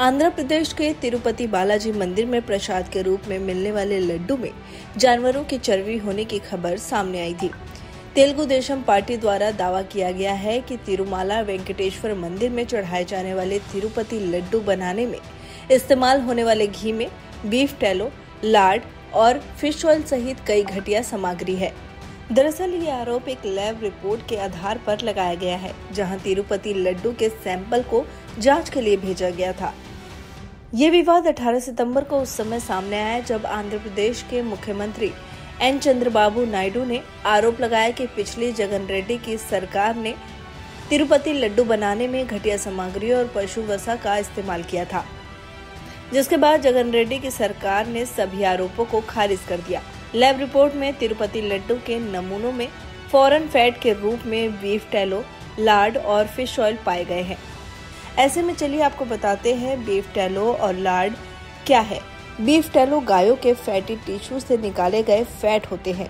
आंध्र प्रदेश के तिरुपति बालाजी मंदिर में प्रसाद के रूप में मिलने वाले लड्डू में जानवरों की चर्बी होने की खबर सामने आई थी। तेलुगु देशम पार्टी द्वारा दावा किया गया है कि तिरुमाला वेंकटेश्वर मंदिर में चढ़ाए जाने वाले तिरुपति लड्डू बनाने में इस्तेमाल होने वाले घी में बीफ टैलो, लार्ड और फिश ऑयल सहित कई घटिया सामग्री है। दरअसल ये आरोप एक लैब रिपोर्ट के आधार पर लगाया गया है, जहां तिरुपति लड्डू के सैंपल को जांच के लिए भेजा गया था। ये विवाद 18 सितंबर को उस समय सामने आया जब आंध्र प्रदेश के मुख्यमंत्री एन चंद्रबाबू नायडू ने आरोप लगाया कि पिछली जगन रेड्डी की सरकार ने तिरुपति लड्डू बनाने में घटिया सामग्री और पशु वसा का इस्तेमाल किया था, जिसके बाद जगन रेड्डी की सरकार ने सभी आरोपों को खारिज कर दिया। लैब रिपोर्ट में तिरुपति लड्डू के नमूनों में फॉरेन फैट के रूप में बीफ टैलो, लार्ड और फिश ऑयल पाए गए हैं। ऐसे में चलिए आपको बताते हैं बीफ टैलो और लार्ड क्या है। बीफ टैलो गायों के फैटी टिश्यू से निकाले गए फैट होते हैं।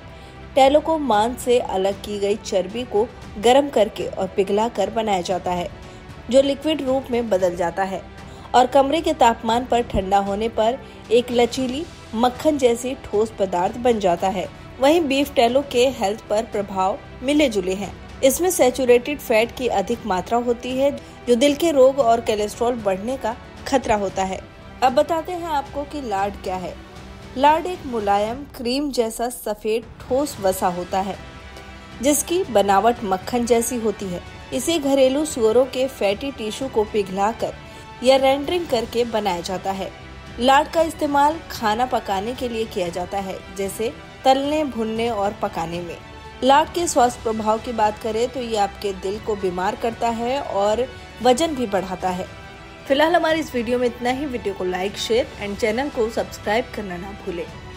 टैलो को मांस से अलग की गई चर्बी को गर्म करके और पिघलाकर बनाया जाता है, जो लिक्विड रूप में बदल जाता है और कमरे के तापमान पर ठंडा होने पर एक लचीली मक्खन जैसी ठोस पदार्थ बन जाता है। वहीं बीफ टैलो के हेल्थ पर प्रभाव मिले जुले हैं। इसमें सैचुरेटेड फैट की अधिक मात्रा होती है, जो दिल के रोग और कोलेस्ट्रॉल बढ़ने का खतरा होता है। अब बताते हैं आपको कि लार्ड क्या है। लार्ड एक मुलायम क्रीम जैसा सफेद ठोस वसा होता है, जिसकी बनावट मक्खन जैसी होती है। इसे घरेलू सुअरों के फैटी टिश्यू को पिघलाकर या रेंडरिंग करके बनाया जाता है। लार्ड का इस्तेमाल खाना पकाने के लिए किया जाता है, जैसे तलने, भुनने और पकाने में। लार्ड के स्वास्थ्य प्रभाव की बात करें तो ये आपके दिल को बीमार करता है और वजन भी बढ़ाता है। फिलहाल हमारे इस वीडियो में इतना ही। वीडियो को लाइक, शेयर एंड चैनल को सब्सक्राइब करना ना भूलें।